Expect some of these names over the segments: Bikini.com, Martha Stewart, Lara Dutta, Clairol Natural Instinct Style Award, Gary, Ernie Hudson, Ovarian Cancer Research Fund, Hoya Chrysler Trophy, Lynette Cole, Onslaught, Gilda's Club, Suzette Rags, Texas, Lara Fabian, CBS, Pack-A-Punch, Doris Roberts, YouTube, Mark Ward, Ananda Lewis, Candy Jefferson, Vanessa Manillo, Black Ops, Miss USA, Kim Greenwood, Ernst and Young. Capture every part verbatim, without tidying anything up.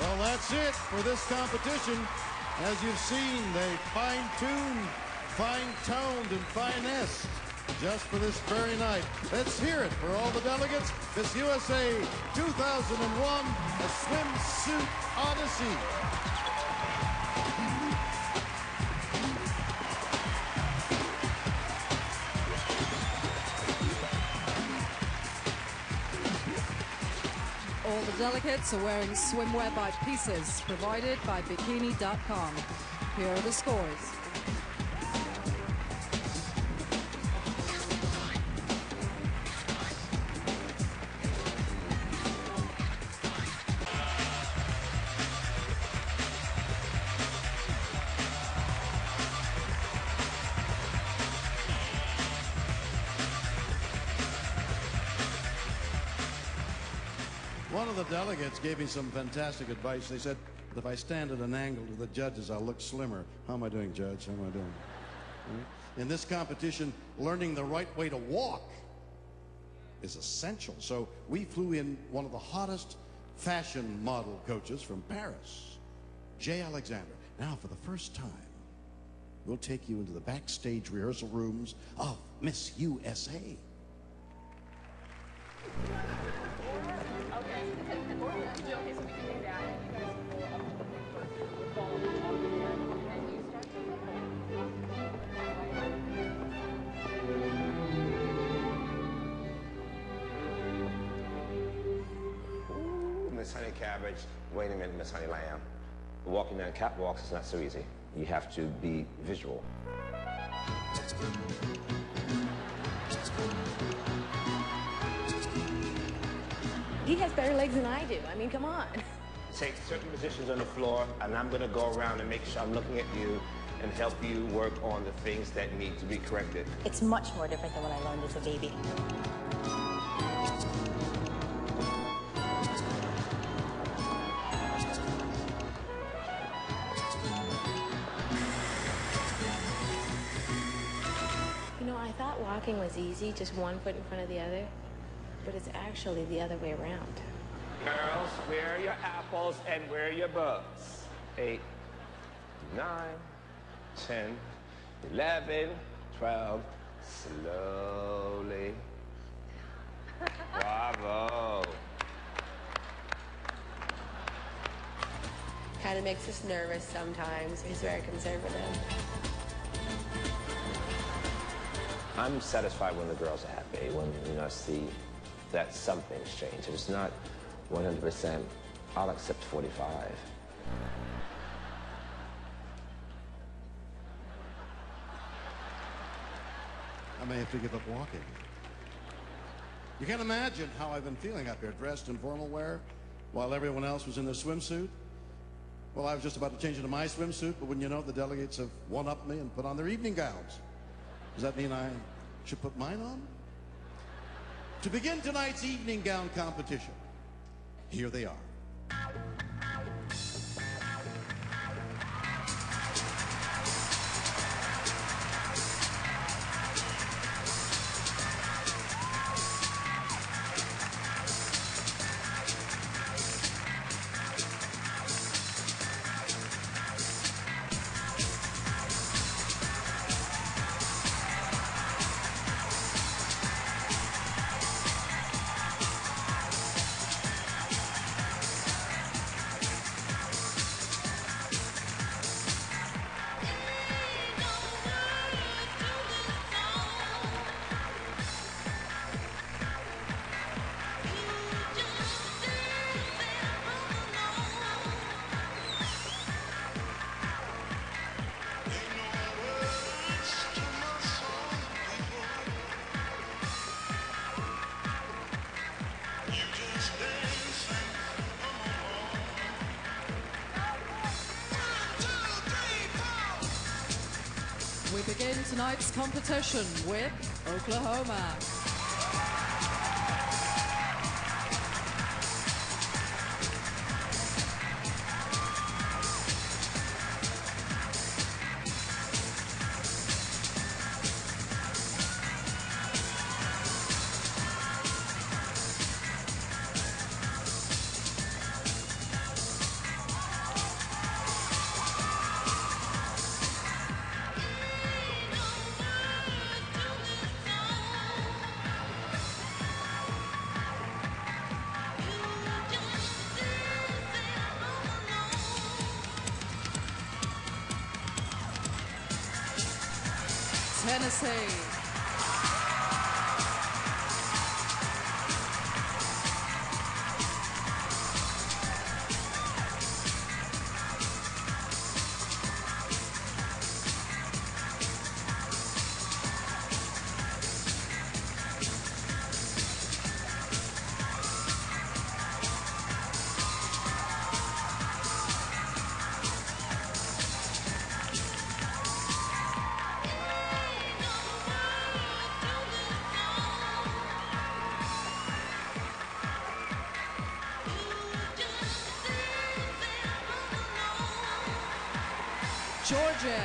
Well, that's it for this competition. As you've seen, they fine-tuned, fine-toned, and finessed just for this very night. Let's hear it for all the delegates. Miss U S A two thousand one, a swimsuit odyssey. All the delegates are wearing swimwear by pieces, provided by Bikini dot com. Here are the scores. One of the delegates gave me some fantastic advice. They said, if I stand at an angle to the judges, I'll look slimmer. How am I doing, Judge? How am I doing? Right? In this competition, learning the right way to walk is essential. So we flew in one of the hottest fashion model coaches from Paris, Jay Alexander. Now, for the first time, we'll take you into the backstage rehearsal rooms of Miss U S A. Honey Cabbage, wait a minute, Miss Honey Lamb. Walking down catwalks is not so easy. You have to be visual. He has better legs than I do. I mean, come on. Take certain positions on the floor, and I'm going to go around and make sure I'm looking at you and help you work on the things that need to be corrected. It's much more different than what I learned as a baby. Walking was easy, just one foot in front of the other, but it's actually the other way around. Girls, where are your apples and where are your bugs? Eight, nine, ten, eleven, twelve, slowly. Bravo. Kind of makes us nervous sometimes. He's very conservative. I'm satisfied when the girls are happy, when you know, I see that something's changed. If it's not one hundred percent, I'll accept forty-five. I may have to give up walking. You can't imagine how I've been feeling up here, dressed in formal wear, while everyone else was in their swimsuit. Well, I was just about to change into my swimsuit, but wouldn't you know, the delegates have one-upped me and put on their evening gowns. Does that mean I should put mine on? To begin tonight's evening gown competition, here they are. We begin tonight's competition with Oklahoma. U S A. Georgia.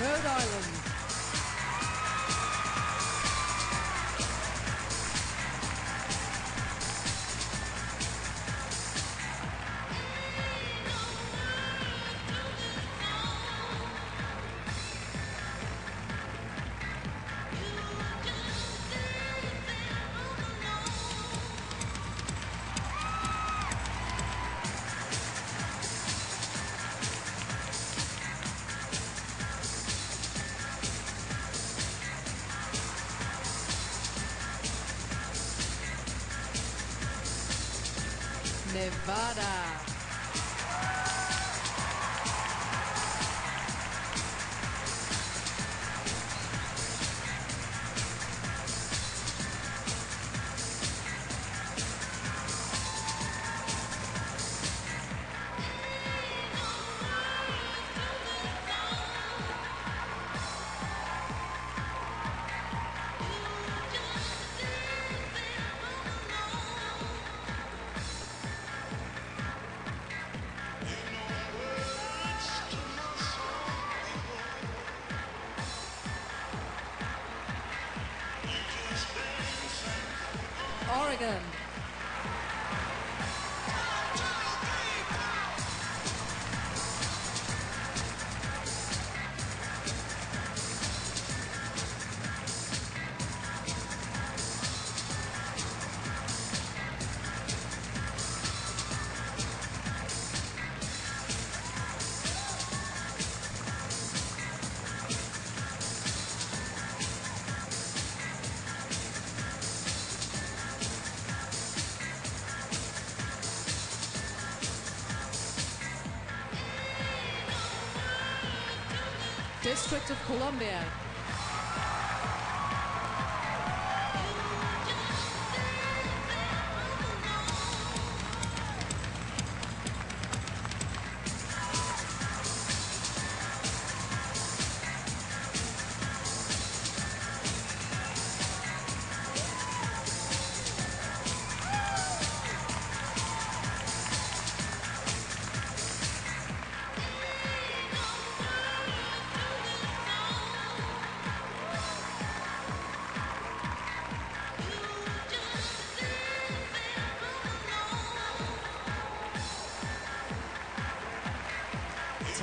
Rhode Island. Nevada. Oregon. District of Columbia.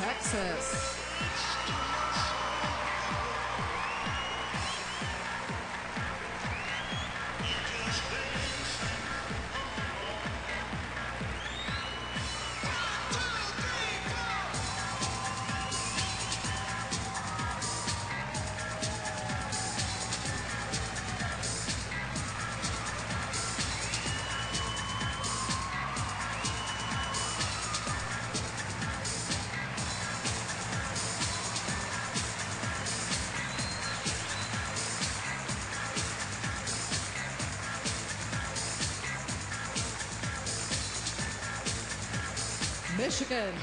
Texas. Michigan.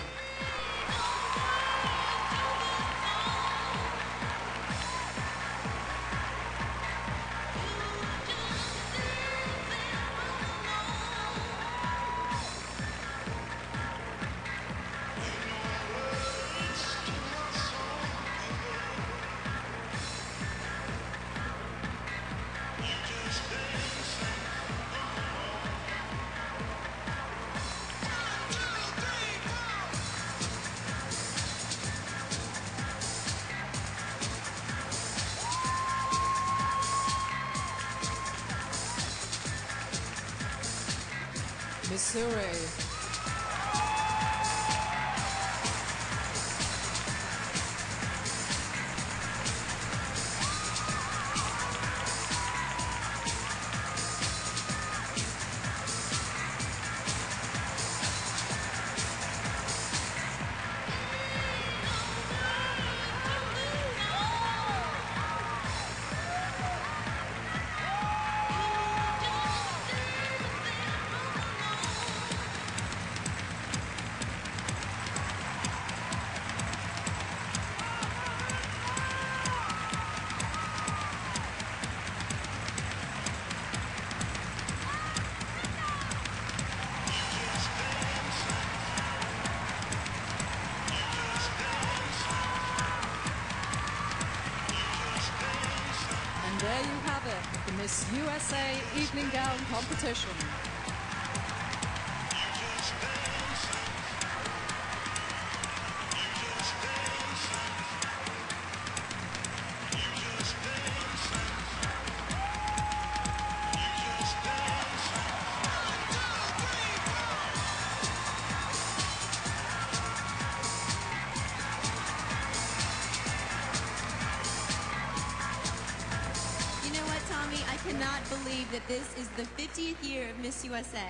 Missouri. There you have it, the Miss U S A Evening Gown Competition. That this is the fiftieth year of Miss U S A.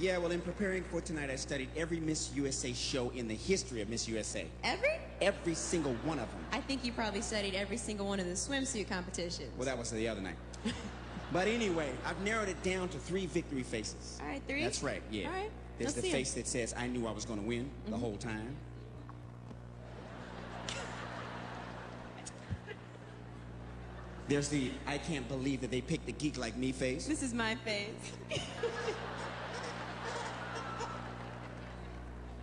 Yeah, well, in preparing for tonight, I studied every Miss U S A show in the history of Miss U S A. Every? Every single one of them. I think you probably studied every single one of the swimsuit competitions. Well, that was the other night. But anyway, I've narrowed it down to three victory faces. All right, three? That's right, yeah. All right, there's the face that says, I knew I was going to win mm-hmm. the whole time. There's the, I can't believe that they picked a geek like me face. This is my face.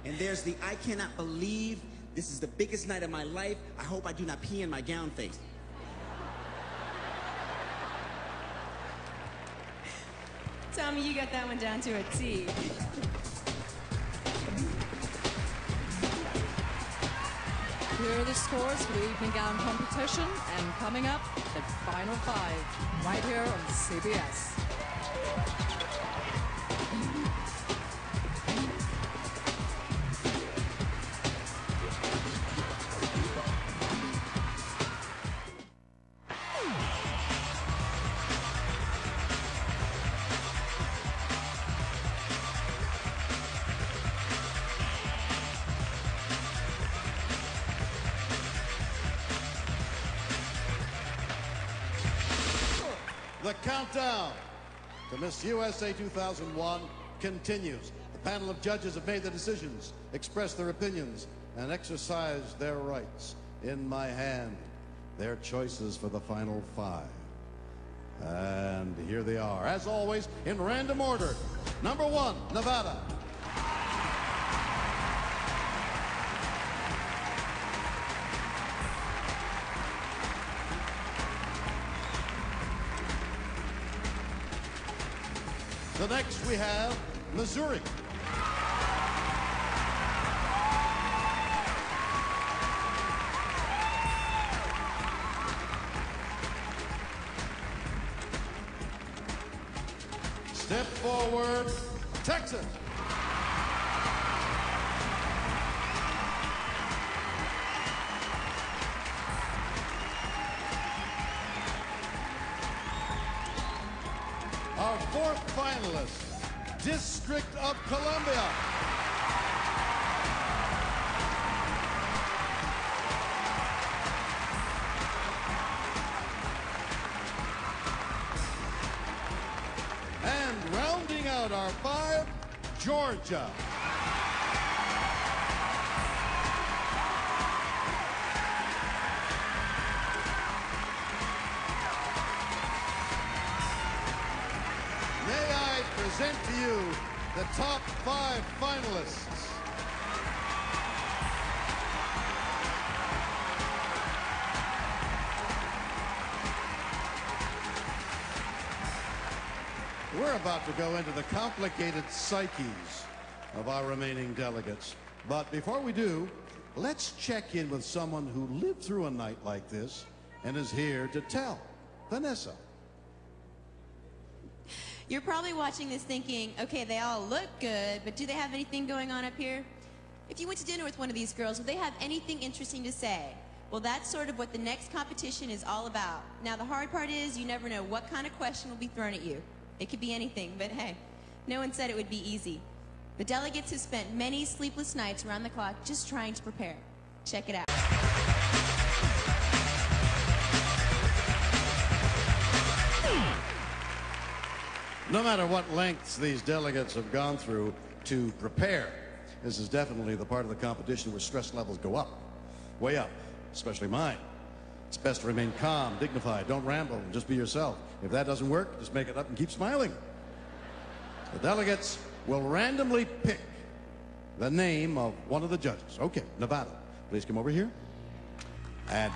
And there's the, I cannot believe this is the biggest night of my life. I hope I do not pee in my gown face. Tommy, you got that one down to a T. Here are the scores for the evening gown competition, and coming up, the final five, right here on C B S. The countdown to Miss U S A two thousand one continues. The panel of judges have made their decisions, expressed their opinions, and exercised their rights. In my hand, their choices for the final five. And here they are, as always, in random order. Number one, Nevada. The next we have Missouri. Step forward, Texas. Our fourth finalist, District of Columbia. And rounding out our five, Georgia. Present to you the top five finalists. We're about to go into the complicated psyches of our remaining delegates. But before we do, let's check in with someone who lived through a night like this and is here to tell. Vanessa. You're probably watching this thinking, okay, they all look good, but do they have anything going on up here? If you went to dinner with one of these girls, would they have anything interesting to say? Well, that's sort of what the next competition is all about. Now, the hard part is you never know what kind of question will be thrown at you. It could be anything, but hey, no one said it would be easy. The delegates have spent many sleepless nights around the clock just trying to prepare. Check it out. No matter what lengths these delegates have gone through to prepare, this is definitely the part of the competition where stress levels go up, way up, especially mine. It's best to remain calm, dignified, don't ramble, and just be yourself. If that doesn't work, just make it up and keep smiling. The delegates will randomly pick the name of one of the judges. Okay, Nevada, please come over here. And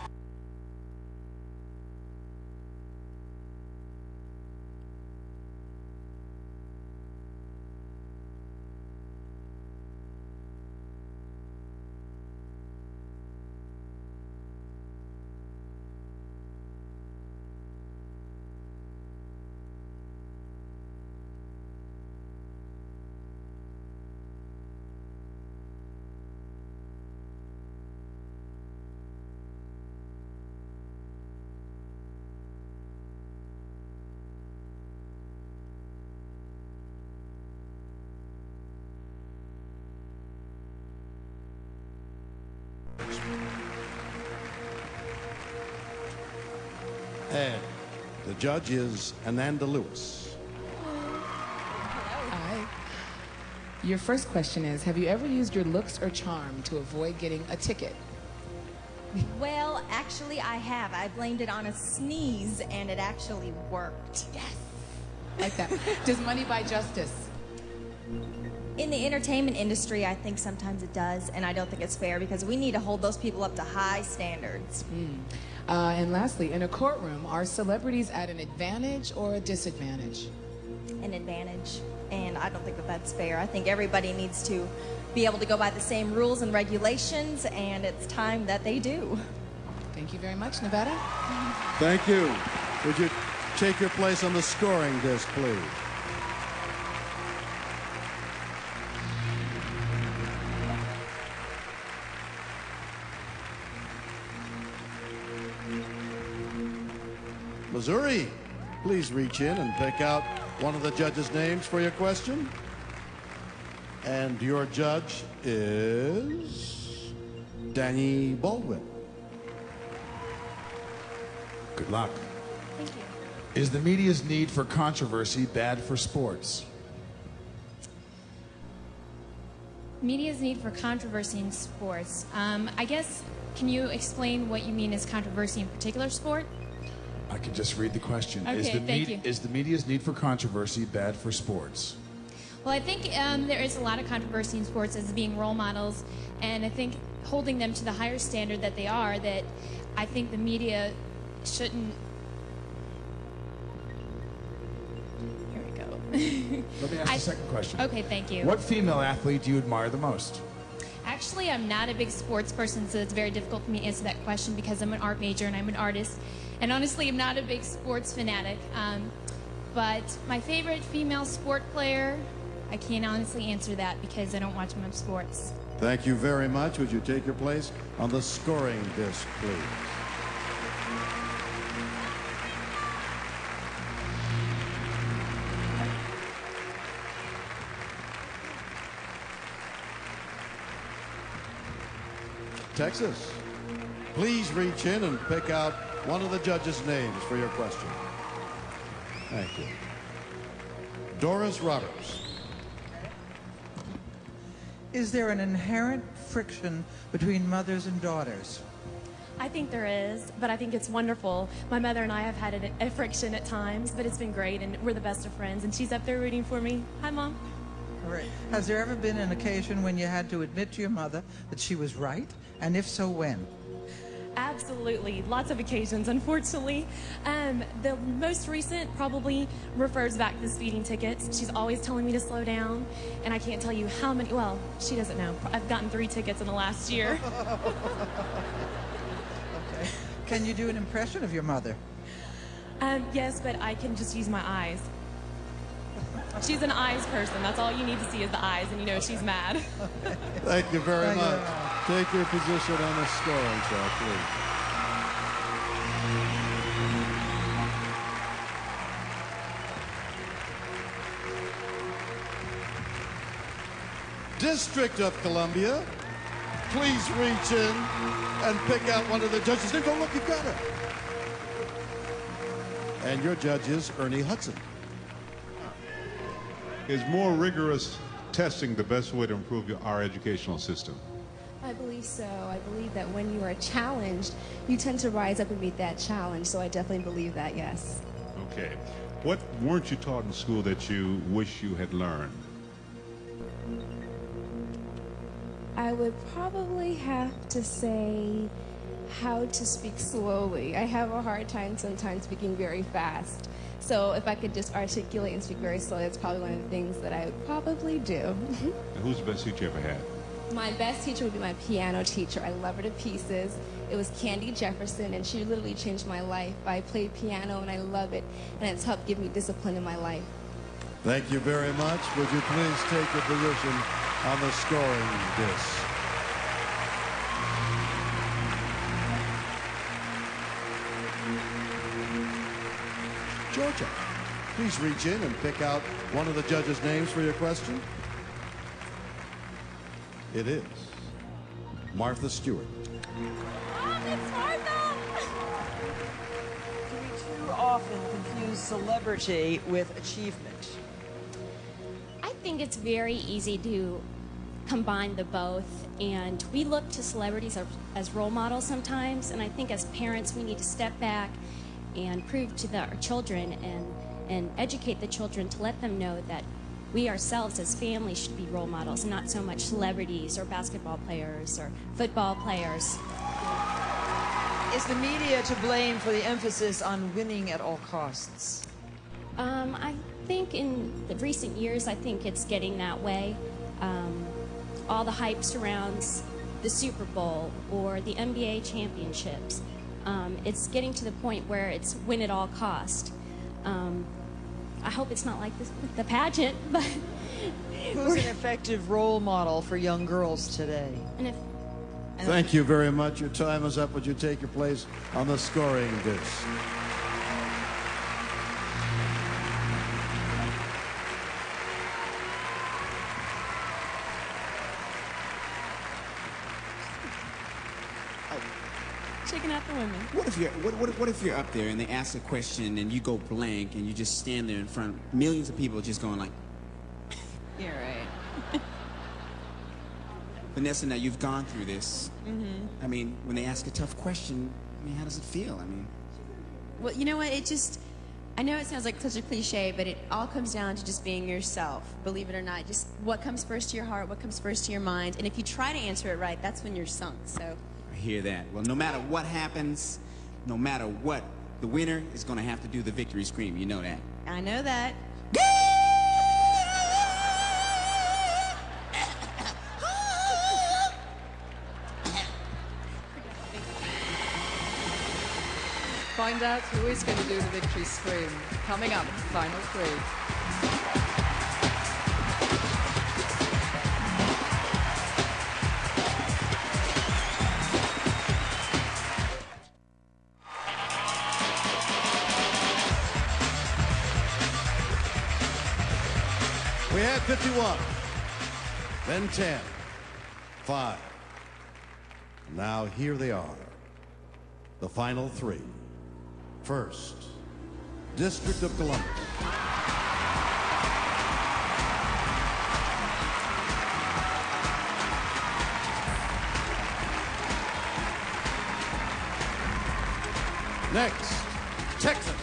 And the judge is Ananda Lewis. Hi. Your first question is, have you ever used your looks or charm to avoid getting a ticket? Well, actually I have. I blamed it on a sneeze and it actually worked. Yes. Like that. Does money buy justice? In the entertainment industry, I think sometimes it does, and I don't think it's fair because we need to hold those people up to high standards. Mm. Uh, and lastly, in a courtroom, are celebrities at an advantage or a disadvantage? An advantage, and I don't think that that's fair. I think everybody needs to be able to go by the same rules and regulations, and it's time that they do. Thank you very much, Nevada. Thank you. Would you take your place on the scoring disc, please? Missouri, please reach in and pick out one of the judges' names for your question. And your judge is Danny Baldwin. Good luck. Thank you. Is the media's need for controversy bad for sports? Media's need for controversy in sports. Um, I guess, can you explain what you mean as controversy in particular sport? I could just read the question. Okay, is, the thank you. Is the media's need for controversy bad for sports? Well, I think um, there is a lot of controversy in sports as being role models, and I think holding them to the higher standard that they are, that I think the media shouldn't... Here we go. Let me ask I... the second question. Okay, thank you. What female athlete do you admire the most? Actually, I'm not a big sports person, so it's very difficult for me to answer that question because I'm an art major and I'm an artist. And honestly, I'm not a big sports fanatic, um, but my favorite female sport player, I can't honestly answer that because I don't watch much sports. Thank you very much. Would you take your place on the scoring disc, please? Texas, please reach in and pick out one of the judges' names for your question. Thank you. Doris Roberts. Is there an inherent friction between mothers and daughters? I think there is, but I think it's wonderful. My mother and I have had a, a friction at times, but it's been great, and we're the best of friends, and she's up there rooting for me. Hi, Mom. All right. Has there ever been an occasion when you had to admit to your mother that she was right? And if so, when? Absolutely, lots of occasions, unfortunately. Um, the most recent probably refers back to the speeding tickets. She's always telling me to slow down, and I can't tell you how many, well, she doesn't know. I've gotten three tickets in the last year. Okay. Can you do an impression of your mother? Um, yes, but I can just use my eyes. She's an eyes person. That's all you need to see is the eyes, and you know she's mad. Thank you very Thank much. You. Take your position on the scoring chart, please. District of Columbia, please reach in and pick out one of the judges. They're going, look, you've got her. And your judge is Ernie Hudson. Is more rigorous testing the best way to improve your, our educational system? I believe so. I believe that when you are challenged, you tend to rise up and meet that challenge. So I definitely believe that, yes. Okay. What weren't you taught in school that you wish you had learned? I would probably have to say how to speak slowly. I have a hard time sometimes speaking very fast. So if I could just articulate and speak very slowly, that's probably one of the things that I would probably do. Who's the best teacher you ever had? My best teacher would be my piano teacher. I love her to pieces. It was Candy Jefferson, and she literally changed my life. I played piano, and I love it, and it's helped give me discipline in my life. Thank you very much. Would you please take your position on the scoring disc? Georgia, please reach in and pick out one of the judges' names for your question. It is Martha Stewart. Oh, it's Martha! Do we too often confuse celebrity with achievement? I think it's very easy to combine the both, and we look to celebrities as role models sometimes, and I think as parents we need to step back and prove to the, our children and, and educate the children to let them know that we ourselves as families should be role models, not so much celebrities or basketball players or football players. Is the media to blame for the emphasis on winning at all costs? Um, I think in the recent years, I think it's getting that way. Um, all the hype surrounds the Super Bowl or the N B A championships. Um, it's getting to the point where it's win at all cost. Um, I hope it's not like this, the pageant, but... Who's an effective role model for young girls today? And if, and Thank you very much. Your time is up. Would you take your place on the scoring disc? What if you're what, what, what if you're up there and they ask a question and you go blank and you just stand there in front of millions of people just going like, you're right. Vanessa, now you've gone through this. Mm-hmm. I mean, when they ask a tough question, I mean, how does it feel? I mean, well, you know what? It just, I know it sounds like such a cliche, but it all comes down to just being yourself. Believe it or not, just what comes first to your heart, what comes first to your mind, and if you try to answer it right, that's when you're sunk. So. I hear that. Well, no matter what happens, no matter what, the winner is going to have to do the victory scream. You know that. I know that. Find out who is going to do the victory scream. Coming up, final three. fifty-one, then ten, five. Now here they are, the final three. First, District of Columbia. Next, Texas.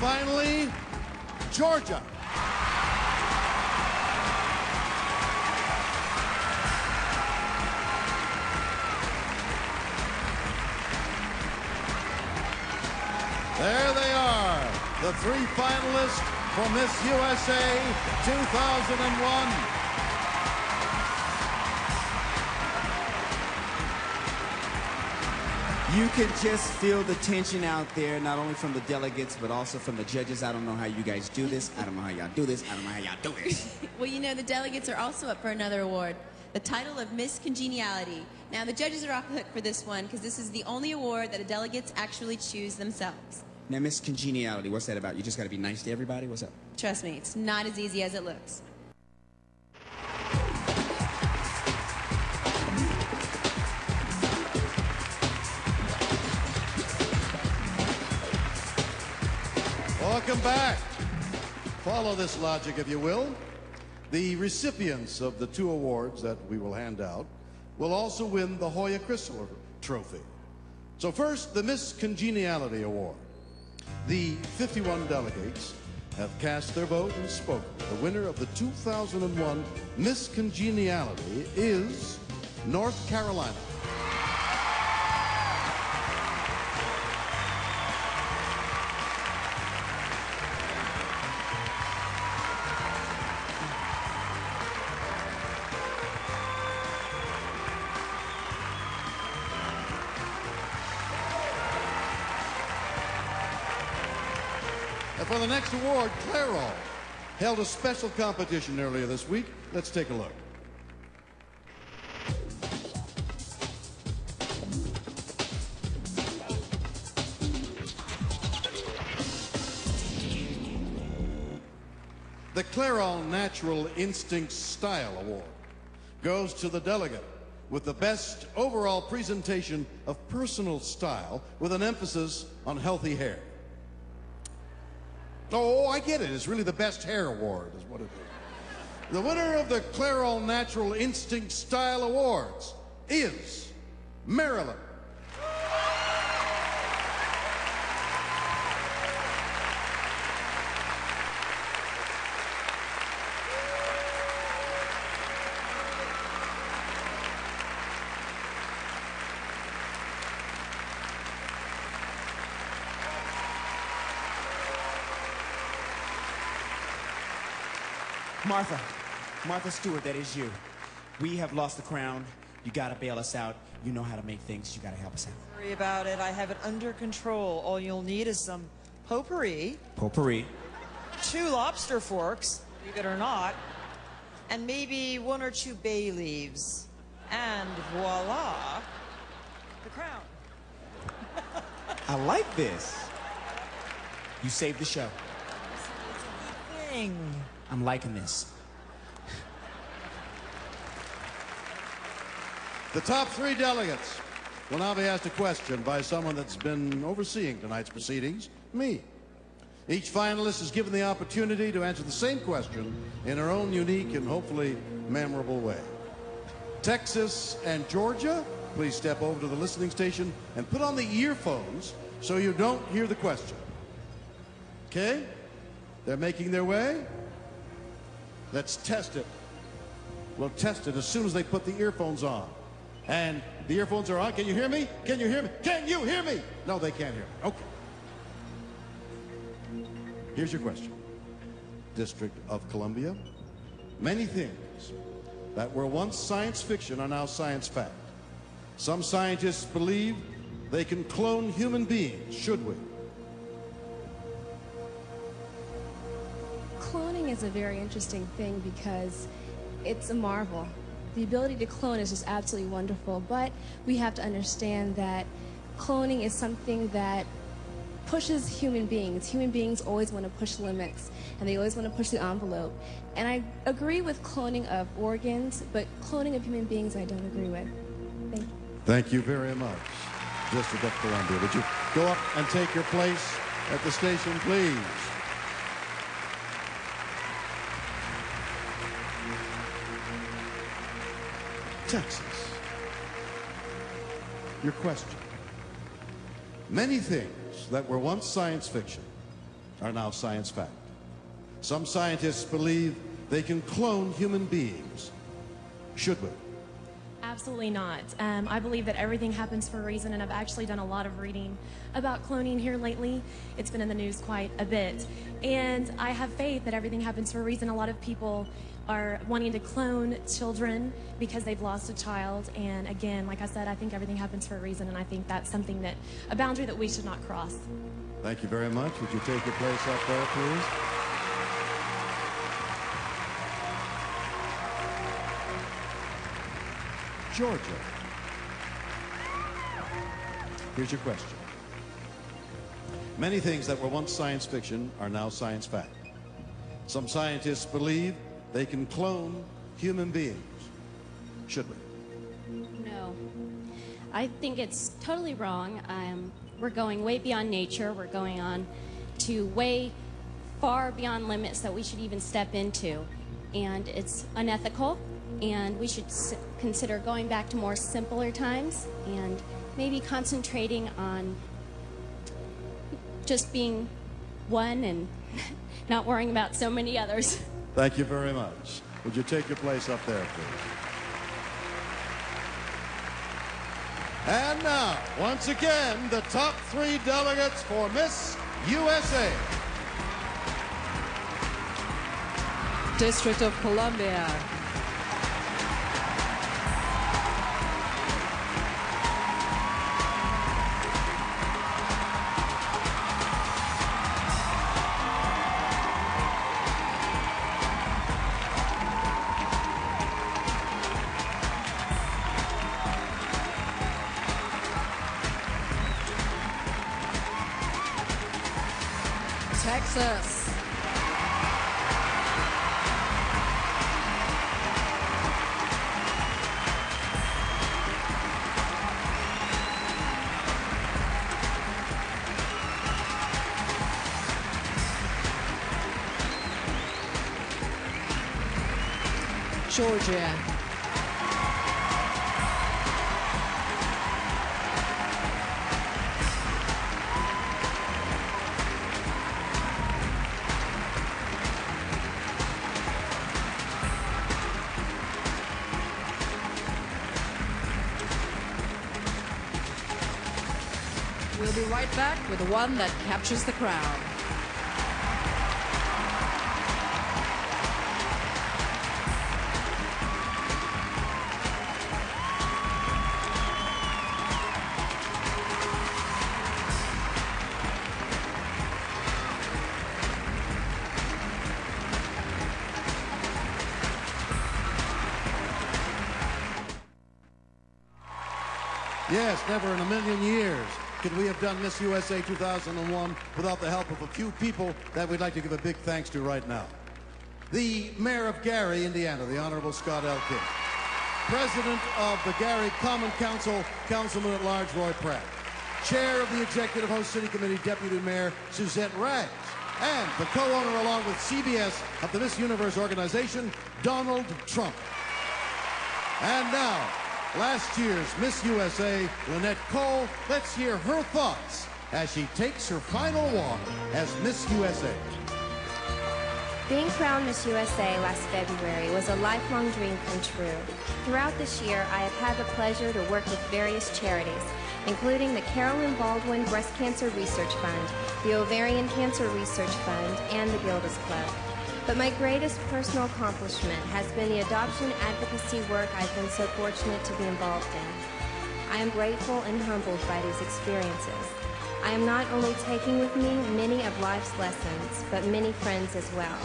Finally, Georgia. There they are, the three finalists for Miss U S A two thousand one. You can just feel the tension out there, not only from the delegates, but also from the judges. I don't know how you guys do this. I don't know how y'all do this. I don't know how y'all do it. Well, you know, the delegates are also up for another award, the title of Miss Congeniality. Now, the judges are off the hook for this one, because this is the only award that the delegates actually choose themselves. Now, Miss Congeniality, what's that about? You just got to be nice to everybody? What's up? Trust me, it's not as easy as it looks. Welcome back. Follow this logic, if you will. The recipients of the two awards that we will hand out will also win the Hoya Chrysler Trophy. So first, the Miss Congeniality Award. The fifty-one delegates have cast their vote and spoken. The winner of the two thousand one Miss Congeniality is North Carolina. For the next award, Clairol held a special competition earlier this week. Let's take a look. The Clairol Natural Instinct Style Award goes to the delegate with the best overall presentation of personal style with an emphasis on healthy hair. Oh, I get it. It's really the best hair award is what it is. The winner of the Clairol Natural Instinct Style Awards is Maryland. Martha, Martha Stewart, that is you. We have lost the crown. You gotta bail us out. You know how to make things. You gotta help us out. Don't worry about it. I have it under control. All you'll need is some potpourri. Potpourri. Two lobster forks, believe it or not, and maybe one or two bay leaves. And voila, the crown. I like this. You saved the show. It's a good thing. I'm liking this. The top three delegates will now be asked a question by someone that's been overseeing tonight's proceedings, me. Each finalist is given the opportunity to answer the same question in her own unique and hopefully memorable way. Texas and Georgia, please step over to the listening station and put on the earphones so you don't hear the question. Okay? They're making their way. Let's test it. We'll test it as soon as they put the earphones on. And the earphones are on. Can you hear me? Can you hear me? Can you hear me? No, they can't hear me. Okay. Here's your question. District of Columbia. Many things that were once science fiction are now science fact. Some scientists believe they can clone human beings. Should we? Cloning is a very interesting thing because it's a marvel. The ability to clone is just absolutely wonderful, but we have to understand that cloning is something that pushes human beings. Human beings always want to push limits, and they always want to push the envelope. And I agree with cloning of organs, but cloning of human beings I don't agree with. Thank you. Thank you very much, District of Columbia. Would you go up and take your place at the station, please? Texas. Your question. Many things that were once science fiction are now science fact. Some scientists believe they can clone human beings. Should we? Absolutely not. Um, I believe that everything happens for a reason, and I've actually done a lot of reading about cloning here lately. It's been in the news quite a bit. And I have faith that everything happens for a reason. A lot of people are wanting to clone children because they've lost a child. And again, like I said, I think everything happens for a reason, and I think that's something that, a boundary that we should not cross. Thank you very much. Would you take your place up there, please? Georgia. Here's your question. Many things that were once science fiction are now science fact. Some scientists believe they can clone human beings. Should we? No. I think it's totally wrong. Um, we're going way beyond nature. We're going on to way far beyond limits that we should even step into. And it's unethical, and we should s consider going back to more simpler times and maybe concentrating on just being one and not worrying about so many others. Thank you very much. Would you take your place up there, please? And now, once again, the top three delegates for Miss U S A. District of Columbia. Texas. Georgia. Back with the one that captures the crowd. Yes, never in a million years could we have done Miss U S A two thousand one without the help of a few people that we'd like to give a big thanks to right now. The Mayor of Gary, Indiana, the Honorable Scott L King. President of the Gary Common Council, Councilman-at-Large Roy Pratt. Chair of the Executive Host City Committee, Deputy Mayor Suzette Rags. And the co-owner, along with C B S, of the Miss Universe organization, Donald Trump. And now, last year's Miss U S A, Lynette Cole. Let's hear her thoughts as she takes her final walk as Miss U S A. Being crowned Miss U S A last February was a lifelong dream come true. Throughout this year, I have had the pleasure to work with various charities, including the Carolyn Baldwin Breast Cancer Research Fund, the Ovarian Cancer Research Fund, and the Gilda's Club. But my greatest personal accomplishment has been the adoption advocacy work I've been so fortunate to be involved in. I am grateful and humbled by these experiences. I am not only taking with me many of life's lessons, but many friends as well.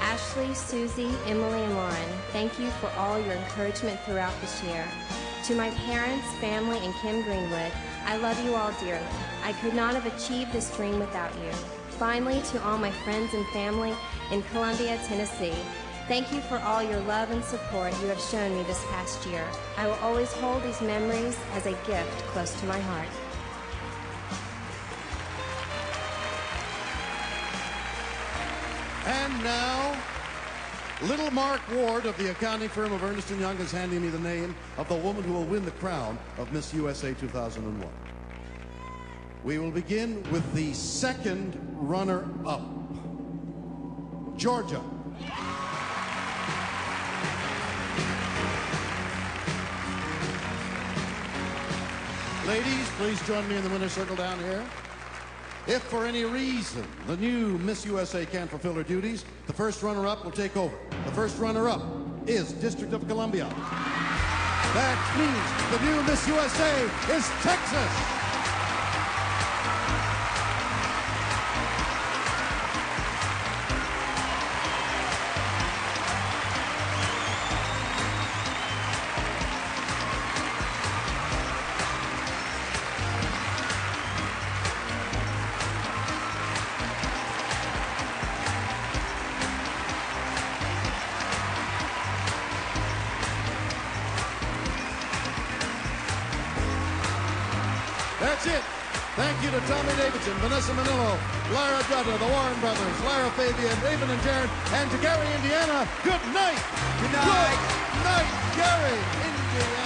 Ashley, Susie, Emily, and Lauren, thank you for all your encouragement throughout this year. To my parents, family, and Kim Greenwood, I love you all dearly. I could not have achieved this dream without you. Finally, to all my friends and family in Columbia, Tennessee, thank you for all your love and support you have shown me this past year. I will always hold these memories as a gift close to my heart. And now, little Mark Ward of the accounting firm of Ernst and Young is handing me the name of the woman who will win the crown of Miss U S A two thousand one. We will begin with the second runner-up, Georgia. Ladies, please join me in the winner's circle down here. If for any reason the new Miss U S A can't fulfill her duties, the first runner-up will take over. The first runner-up is District of Columbia. That means the new Miss U S A is Texas. Vanessa Manillo, Lara Dutta, the Warren Brothers, Lara Fabian, David and Jared, and to Gary, Indiana, good night! Good night! Good night, Gary, Indiana!